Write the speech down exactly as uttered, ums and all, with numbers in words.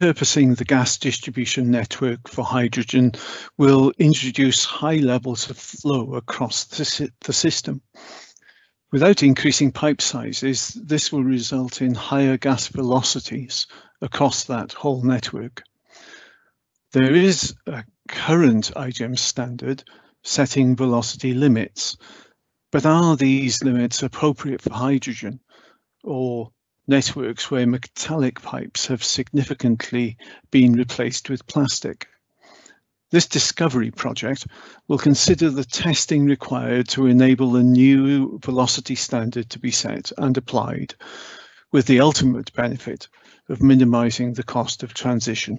Purposing the gas distribution network for hydrogen will introduce high levels of flow across the, the system. Without increasing pipe sizes, this will result in higher gas velocities across that whole network. There is a current I G E M standard setting velocity limits, but are these limits appropriate for hydrogen or networks where metallic pipes have significantly been replaced with plastic? This discovery project will consider the testing required to enable a new velocity standard to be set and applied, with the ultimate benefit of minimizing the cost of transition.